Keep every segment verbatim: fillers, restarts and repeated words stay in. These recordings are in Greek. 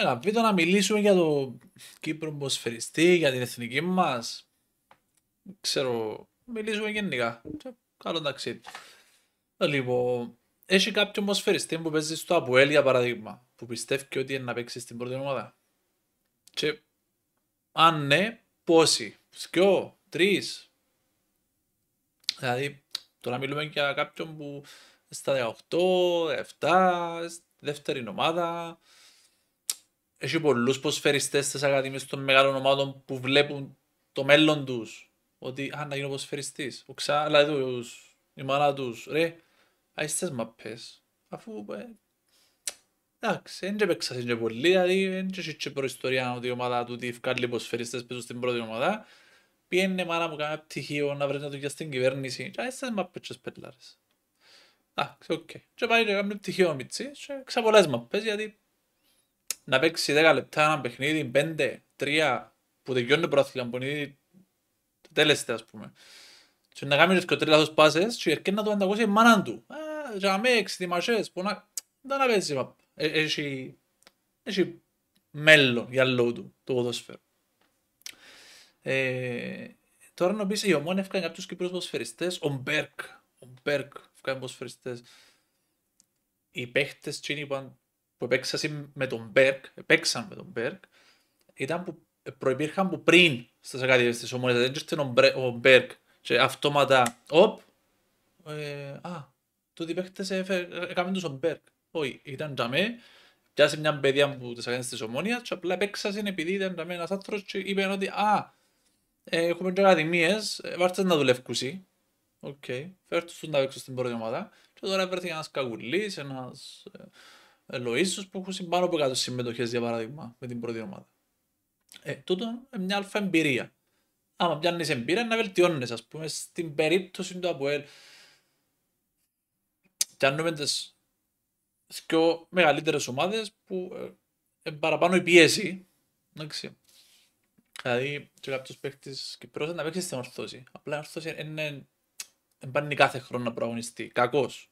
Έλα, βίντεο να μιλήσουμε για το Κύπρο ποδοσφαιριστή, για την εθνική μας. Ξέρω, μιλήσουμε γενικά. Καλό ταξίδι. Λοιπόν, έχει κάποιον ποδοσφαιριστή που παίζει στο ΑΠΟΕΛ για παράδειγμα, που πιστεύει ότι είναι να παίξει στην πρώτη ομάδα? Και αν ναι, πόσοι? Δυο, τρεις? Δηλαδή, τώρα μιλούμε για κάποιον που στα δεκαοκτώ, δεκαεπτά, δεύτερη ομάδα. Έχει πολλούς ποδοσφαιριστές στις ακαδημίες των μεγάλων ομάδων που βλέπουν το μέλλον τους. Ότι αν να γίνω ποδοσφαιριστής, ο ξα... δηλαδή τους, η μάνα τους, ρε, αίσθησες μαπές. Αφού, εντάξει, δεν έπαιξασαν και πολλοί, δηλαδή δεν έχει και προϊστορία ότι η ομάδα του τι βγάλει ποδοσφαιριστές πίσω στην πρώτη ομάδα. Πιένε μάνα μου κανένα πτυχίο να βρει να δουλειά στην κυβέρνηση, αίσθησες μαπές και σπέτλαρες. Εντάξει, οκ. Και πάει και κάνουν πτυχίο μητσί και ξαπολές μαπές γιατί να παίξει δέκα λεπτά ένα παιχνίδι, πέντε, τρία, που τελειώνει πρόθυλα, που είναι τέλεστε ας πούμε. Και να κάνει και τρεις λάθος πάσες και έρχεται να το ανταγώσει η μάνα του. Α, για με εξετοιμασίες, που να... Δεν απέζει, έχει μέλλον για λόγω του, το ποδόσφαιρο. Τώρα να πεις, η Ομόνοια έφυγαν κάποιους Κύπρους ποδοσφαιριστές, ο Μπέρκ, ο Μπέρκ έφυγαν ποδοσφαιριστές. Οι παίχτες τσίνοι είπαν που επέξασαν με τον Μπέρκ, επέξαν με τον Μπέρκ, ήταν που προϋπήρχαν που πριν στις ακαδημίες της Ομόνοιας, δεν ήρθαν ο Μπέρκ και αυτόματα, οπ, α, τότε οι παίκτες έκαναν τους ο Μπέρκ. Όχι, ήταν τζαμέ, πιάσε μια παιδιά που τις ακαδημίες της Ομόνοιας και απλά επέξασαν επειδή ήταν τζαμέ ένας άνθρωπος και είπαν ότι, α, έχουμε και ακαδημίες, βάρτες να δουλεύκουσι, οκ, φέρτους τους να παίξω στην πρώτη ομάδα και τώρα βρέθηκε ένας Καγουλής, ένας... Λοΐσους που έχουν πάνω από κάτω συμμετοχές για παράδειγμα με την πρώτη ομάδα. Ε, τούτο είναι μια αλφα εμπειρία. Άμα πιάνεις εμπειρία να βελτιώνεις ας πούμε στην περίπτωση του ΑΠΟΕΛ. Πιάνουμε τις πιο μεγαλύτερες ομάδες που ε, παραπάνω η πίεση. Εντάξει. Δηλαδή και κάποιος παίκτης Κυπρός να παίξει στην ορθώση. Απλά η ορθώση είναι εμπάνει κάθε χρόνο να προαγωνιστεί. Κακός.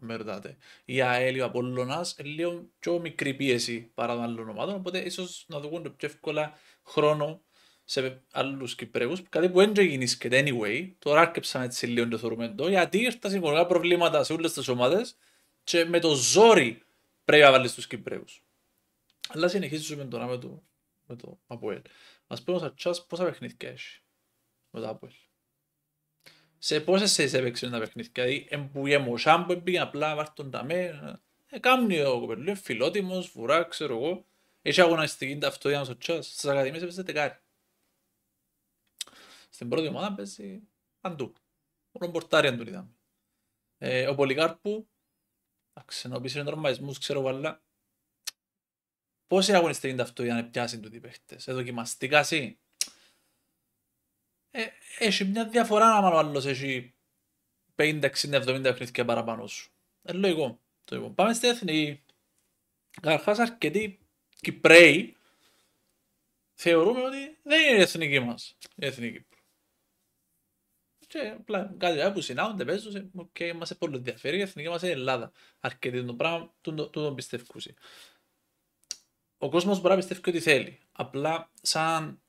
Με ρωτάτε. Η ΑΕΛ, ο Απολλωνάς, είναι λίγο πιο μικρή πίεση παρά των άλλων ομάδων, οπότε ίσως να δουν πιο εύκολα χρόνο σε άλλους Κυπρέους, κάτι που δεν γίνησκεται anyway. Τώρα άρκεψαν έτσι λίγο το θωρμέντο, γιατί ήρθαν συγκεκριμένα προβλήματα σε όλες τις ομάδες και με το ζόρι πρέπει να βάλεις τους Κυπρέους. Αλλά συνεχίζουμε τώρα με το, με το ΑΠΟΕΛ. Μας πούμε ο Σατσάς πόσα παιχνίδια έχει με το ΑΠΟΕΛ. Σε πόσες θέσεις έπαιξε τα παιχνίδια, δηλαδή εμπούγε μοσάν που έπαιγε απλά βάρτον τα μέρα. Κάμνει ο κοπελού, φιλότιμος, βουρά, ξέρω εγώ. Έχει αγωνιστική ταυτότητα στο τσάς, στις ακαδημίες έπαιζε τεκάρι. Στην πρώτη ομάδα παίζει παντού, μόνο πορτάρι αν τον είδαμε. Ο Πολυκάρπου, αξενοποιήσει νορμαϊσμούς, ξέρω εγώ, αλλά πόση αγωνιστική ταυτότητα να πιάσει τούτοι παίχτες, εδοκιμαστικά σύ. Έχει μια διαφορά άμα ο άλλος έχει πενήντα, εξήντα, εβδομήντα παιχνίδια παραπάνω σου. Ε, λογικό. Πάμε στην εθνική. Καταρχάς αρκετοί Κυπραίοι θεωρούμε ότι δεν είναι η εθνική μας. Η εθνική. Και απλά κάτι που συνάδονται, παίζουν και μας πολύ ενδιαφέρει. Η εθνική μας είναι η Ελλάδα. Αρκετοί το πράγμα του τον πιστεύκουσι. Ο κόσμος μπορεί να πιστεύει ότι θέλει. Απλά σαν...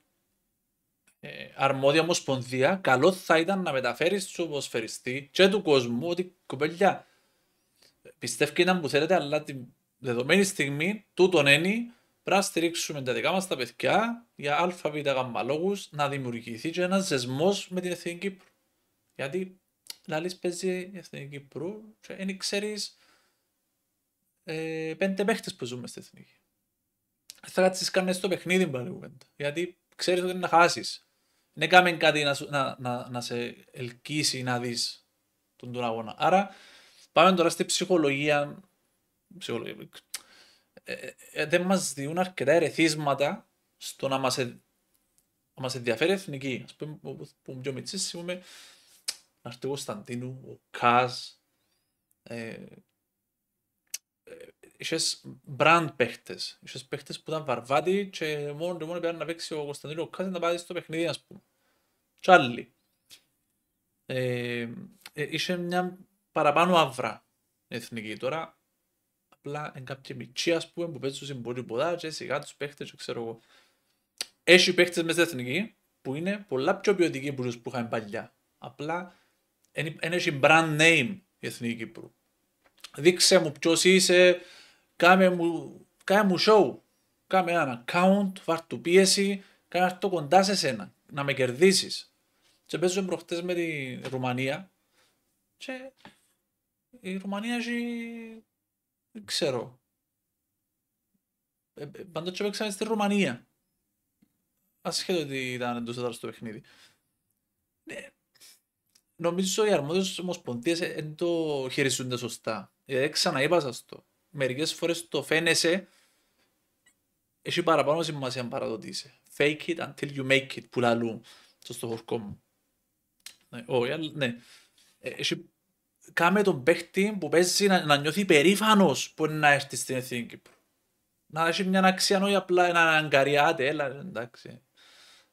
Ε, αρμόδια ομοσπονδία, καλό θα ήταν να μεταφέρει στον ποδοσφαιριστή και του κόσμου ότι κοπέλια πιστεύει ήταν που θέλετε, αλλά τη δεδομένη στιγμή τούτον ένι πρέπει να στηρίξουμε τα δικά μας τα παιδιά για ΑΒ γαμμα λόγους να δημιουργηθεί και ένας ζεσμός με την Εθνική Κύπρου. Γιατί λαλείς παίζει η Εθνική Κύπρου και δεν ξέρεις ε, πέντε παίχτες που ζούμε στην Εθνική. Θα κάτσεις κάνεις το παιχνίδι πάλι, γιατί ξέρεις ότι είναι να χάσεις. Δεν έκαμε κάτι να, να, να, να σε ελκύσει να δεις τον, τον αγώνα. Άρα πάμε τώρα στη ψυχολογία. ψυχολογία. Ε, ε, ε, δεν μας διούν αρκετά ερεθίσματα στο να μας, ε, να μας ενδιαφέρει η εθνική. Ας πούμε που πιο μητσής σημούμε ο Κωνσταντίνου, ο Κάζ. Είχες μπραντ παίχτες, είχες παίχτες που ήταν βαρβάτοι και μόνο και μόνο πέραν να παίξει ο Κωνσταντίνο Κάζι να πάει στο παιχνίδι ας πούμε. Τσάλλη. Είχε μια παραπάνω αύρα εθνική. Τώρα απλά εν κάποιοι μητσί, ας πούμε, που παίζουν συμπορή ποδάτζες, σιγά τους παίχτες, ξέρω εγώ. Έχει παίχτες μέσα στην εθνική που είναι πολλά πιο ποιοτικοί που είχαμε παλιά. Απλά δεν έχει brand name η Εθνική Κύπρου. Δείξε μου ποιος είσαι, κάνε μου, κάνε μου show, κάνε ένα account, βάρ' του πίεση, κάνε αυτό κοντά σε σένα, να με κερδίσεις. Και παίζουμε προχτές με τη Ρουμανία και η Ρουμανία έχει, δεν ξέρω, παντός και παίξαμε στη Ρουμανία. Ασχέτω ότι ήταν εντός τέταρτος το παιχνίδι. Νομίζω οι αρμόδιες ομοσπονδίες δεν το χειριστούνται σωστά. Δεν ξαναείπα σας το. Μερικές φορές το φαίνεσαι, έχει παραπάνω σημασία παρά το τι είσαι. Fake it until you make it, που λαλούν στο χορκό μου. Ναι, κάμε τον παίχτη που παίζει να νιώθει περήφανος που είναι να έρθει στην Εθνική Κύπρο. Να έχει μια αξία, όχι απλά να αγκαριάται, έλα, εντάξει.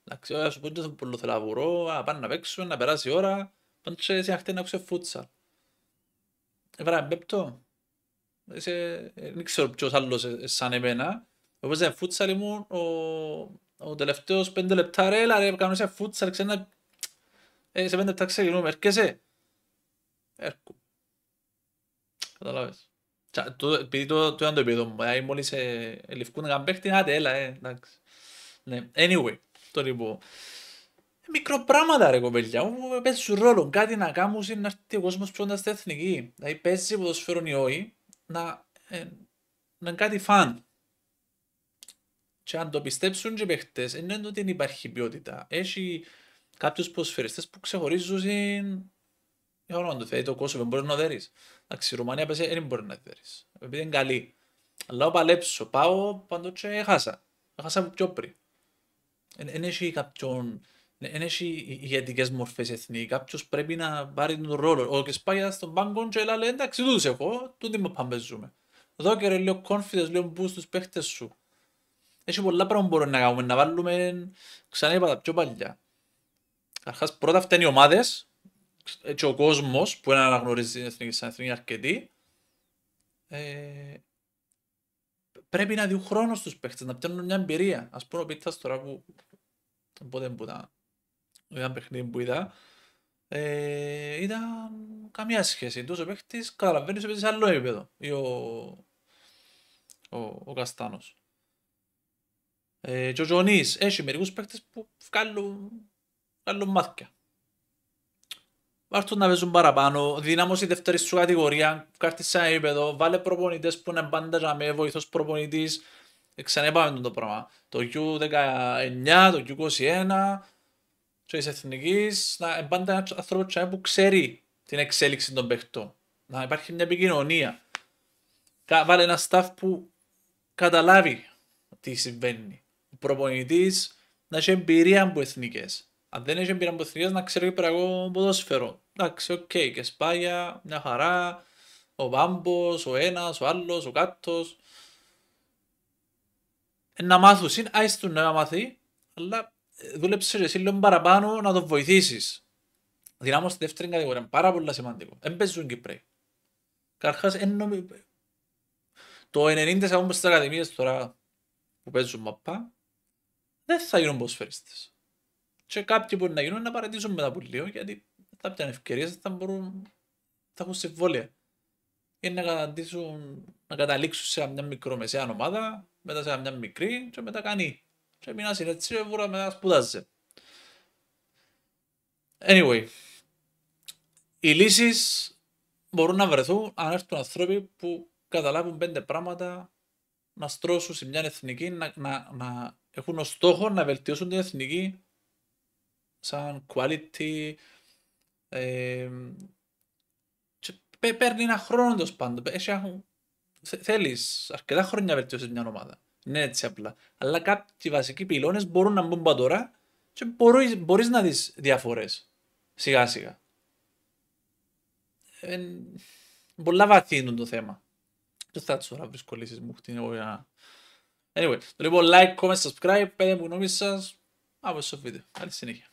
Εντάξει, όχι, ας πω ότι θα πολύ θέλω να βουρώ, πάνε να παίξουν, να περάσει η ώρα. Πάντως σε αυτή να άκουσε φούτσαλ. Βράδυ, μπέπτω. Δεν ξέρω ποιος άλλος σαν εμένα. Όπως σε φούτσαλ ήμουν ο τελευταίος πέντε λεπτά, ρε, έλα, ρε, κάνω σε φούτσαλ, ξένα. Σε πέντε λεπτά ξεκινούμε, έρχεσαι. Έρχω. Καταλάβες. Επειδή το ήταν το επίπεδο μου, μόλις λευκούν να κάνουν παίχτη, άντε, έλα, εντάξει. Anyway. Μικρό πράγματα ρε κοπέλια μου, παίζει ρόλο, κάτι να κάνουν να έρθει ο κόσμος πιο κοντά στην εθνική. Δηλαδή παίζει ποδοσφαίρον ή όχι, να είναι κάτι φαν. Και αν το πιστέψουν και οι παίχτες, εννοείται ότι δεν υπάρχει ποιότητα. Έχει κάποιους ποδοσφαιριστές που ξεχωρίζουν για όνομα του Θεού, το Κόσοβο μπορεί να δέρεις. Εντάξει, η Ρουμανία παίζει, δεν μπορεί να δέρεις, επειδή είναι καλή. Αλλά παλέψω, πάω, πάντως έχασα, έχασα πιο πριν. Εν έχει κάποιον, εν έχει ηγετικές μορφές εθνική, κάποιος πρέπει να πάρει τον ρόλο. Ο Κεσπάγιας στον πάγκον και λέει εντάξει τούτους έχω, τούτοι με παμπεζούμε. Εδώ και ρε λέω confidence, λέω μπούς στους παίχτες σου. Έχει πολλά πράγματα που μπορούμε να κάνουμε, να βάλουμε ξανά είπα τα πιο παλιά. Αρχάς πρώτα φταίνουν οι ομάδες και ο κόσμος που είναι να αναγνωρίζει την εθνική σαν εθνική αρκετή. Πρέπει να δει χρόνο στους παίχτες, να πιάνουν μια εμπειρία. Ας πούμε ο Πίτσας τώρα που πότε που ήταν, ήταν παιχνίδι που είδα, ε, ήταν καμία σχέση. Τους ο παίχτης καταλαβαίνει ότι παίζει σε άλλο επίπεδο ή ο, ο, ο Καστάνος. Ε, και ο Τζονής έχει μερικούς παίχτες που βγάλουν, βγάλουν μάτια. Βάρτουν να παίζουν παραπάνω, δυνάμωσε η δεύτερη σου κατηγορία, κάρτη σε ένα επίπεδο, βάλε προπονητές που είναι πάντα για με βοηθός προπονητής. Ξανέπαμε το πράγμα. Το γιου δεκαεννιά, το γιου είκοσι ένα, και της εθνικής, να είναι πάντα ένας άνθρωπος που ξέρει την εξέλιξη των παιχτών. Να υπάρχει μια επικοινωνία. Βάλε ένα staff που καταλάβει τι συμβαίνει. Ο προπονητής να έχει εμπειρία από εθνικές. Αν δεν έχει εμπειρία από εθνικές να ξέρει πράγμα ποδόσφαιρο. Εντάξει, οκ, okay, και Σπάγια, μια χαρά, ο Πάμπος, ο ένας, ο άλλος, ο κάτος. Να μάθουν, είναι άιστον να μάθει, αλλά δούλεψε εσύ λίγο παραπάνω να τον βοηθήσεις. Δυνάμω στη δεύτερη κατηγορία, πάρα πολύ σημαντικό. Εν παίζουν Κύπραιοι. Καρχάς, εννομι... το ενενήντα τοις εκατό από τις ακαδημίες τώρα που παίζουν μαπά, δεν θα γίνουν ποδοσφαιριστές. Και κάποιοι μπορεί να γίνουν να παρατήσουν μετά από λίγο, γιατί θα πιάνε ευκαιρίες, θα μπορούν, θα έχουν συμβόλαια. Ή να, να καταλήξουν σε μια μικρομεσαία ομάδα, μετά σε μια μικρή και μετά κάνει. Και μην άσυνε έτσι και βούρα μετά σπουδάζε. Anyway, οι λύσεις μπορούν να βρεθούν αν έρθουν ανθρώποι που καταλάβουν πέντε πράγματα να στρώσουν σε μια εθνική, να, να, να έχουν ως στόχο να βελτιώσουν την εθνική σαν quality, ε, παίρνει ένα χρόνο τόσο πάντων. Θέλεις αρκετά χρόνια να βελτιώσεις μια ομάδα. Ναι, έτσι απλά. Αλλά κάποιοι βασικοί πυλώνες μπορούν να μπουν πάνω τώρα και μπορείς, μπορείς να δεις διαφορές. Σιγά σιγά. Ε, πολλά βαθύ είναι το θέμα. Δεν θα τους τώρα βρίσκω λύσεις μου. Anyway, το λοιπόν like, comment, subscribe, πέντε μου γνώμη σας. Από στο βίντεο. Καλή συνέχεια.